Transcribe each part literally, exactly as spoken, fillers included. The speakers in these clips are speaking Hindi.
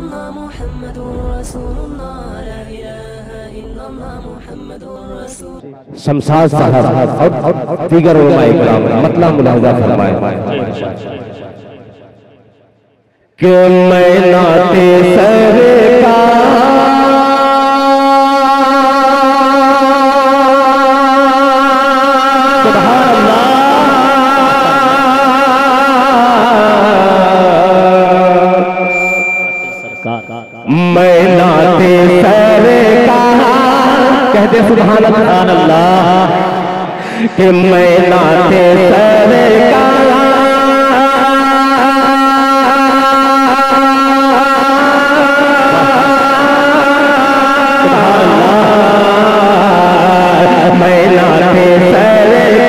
illallah Muhammadur Rasulullah, la ilaha illallah Muhammadur Rasulullah। Shamshad साहब और दीगर उलमाए इकराम मतला मुलाहजा फरमाए कि मैं नाते सरकार सुभान अल्लाह कि मैं नाते सरकार मैं नाते सरकार मैं नाते सरकार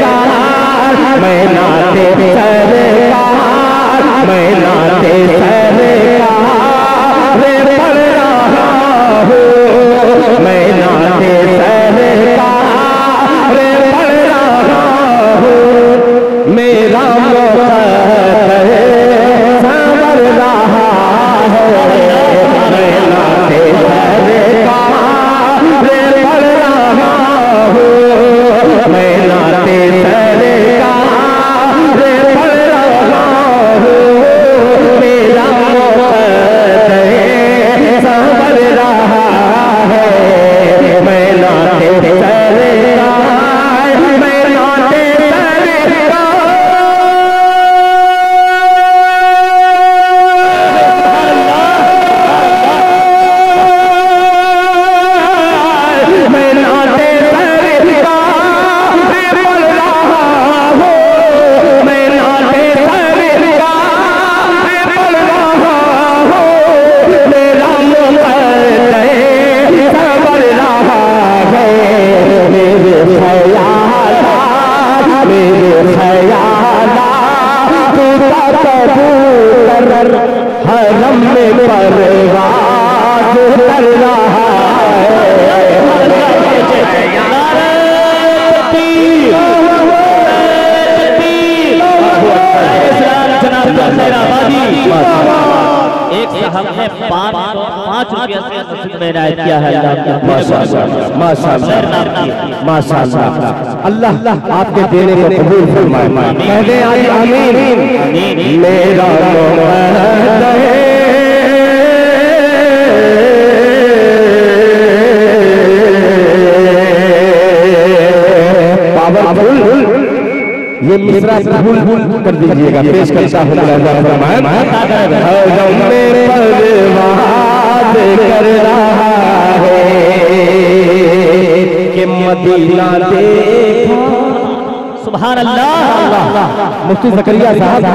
मैं नाते सरकार रे पढ़ रहा हूँ मैं नाते अल्लाह आपके देने को कबूल फरमाए। कहने आई आमीन। मेरा पावरफुल ये मिसरा भूल भूल कर दीजिएगा। पेश करता हूँ कर रहा है कि मदीना देखा। सुभान अल्लाह। मुफ्ती ज़करिया साहब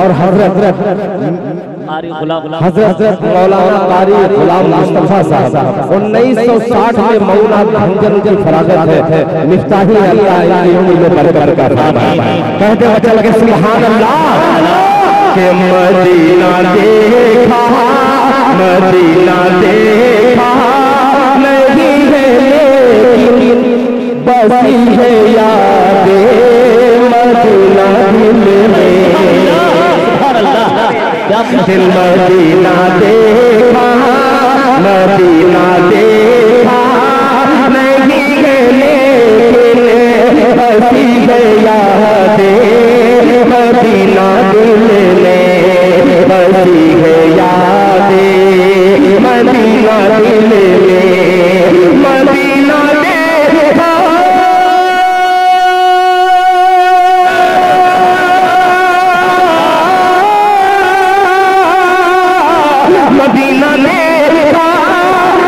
और हजरत हजरत मौलाना कारी गुलाम मुस्तफा साहब उन्नीस सौ साठ में मौलाना भंजन उजल फरागत है मिफ्ताही अल्लाह कहते बच्चा लगे। सुभान अल्लाह कि मदीना देखा मदीना देखा नहीं है लेकिन बसी है यादे मदीना मदीना देखा मदीना देखा नहीं है लेकिन बसी है यादे मदीना बसी है यादे मदीना दिल में मदीना देखा। मदीना देखा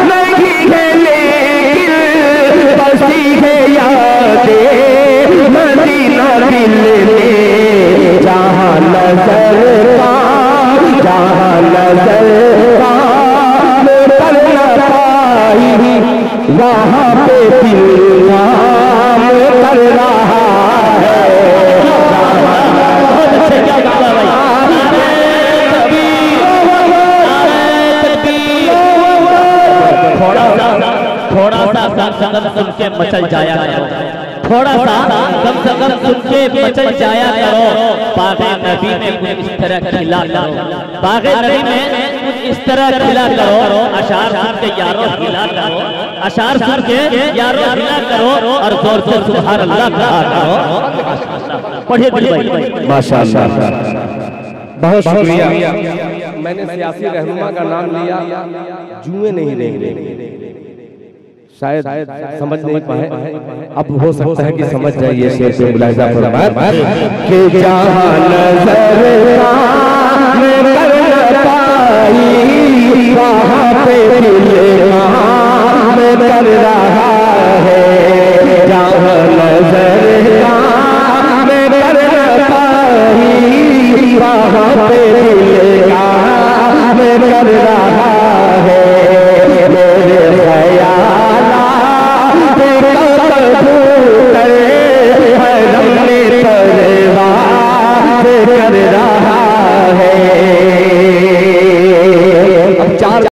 नहीं है लेकिन बसी है यादें मदीना दिल में जहाँ नजर जहाँ नजर वहाँ पे नाम कर रहा है। थोड़ा सा थोड़ा सा कम से कम सुन के मचल जाया करो। थोड़ा सा कम से कम सुन के मचल जाया करो। बागे नबी में इस तरह खिला करो। बागे नबी में इस तरह खिला करो अशार साहब के यारों, खिला करो अशार साहब के यारों, खिला करो और जोर से सुभान अल्लाह करो। पढ़िए पढ़िए माशाल्लाह, बहुत शुक्रिया। मैंने सियासी रहनुमा का नाम लिया, जुए नहीं रहेंगे शायद, शायद समझ नहीं पाए। अब हो सकता है कि समझ जाइए शेर से मुलाहिजा